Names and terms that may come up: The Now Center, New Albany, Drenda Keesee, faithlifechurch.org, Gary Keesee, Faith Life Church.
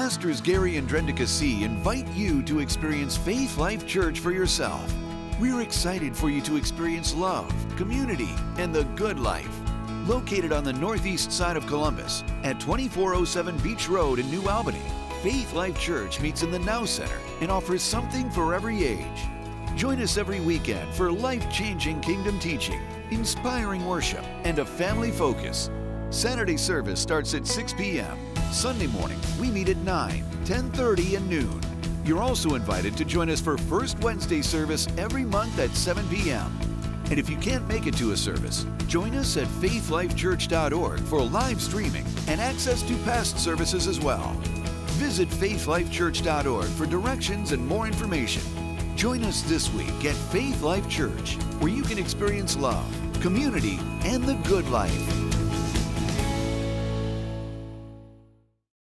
Pastors Gary and Drenda Keesee invite you to experience Faith Life Church for yourself. We're excited for you to experience love, community, and the good life. Located on the northeast side of Columbus at 2407 Beach Road in New Albany, Faith Life Church meets in the Now Center and offers something for every age. Join us every weekend for life-changing kingdom teaching, inspiring worship, and a family focus. Saturday service starts at 6 p.m. Sunday morning, we meet at 9, 10:30, and noon. You're also invited to join us for First Wednesday service every month at 7 p.m. And if you can't make it to a service, join us at faithlifechurch.org for live streaming and access to past services as well. Visit faithlifechurch.org for directions and more information. Join us this week at Faith Life Church, where you can experience love, community, and the good life.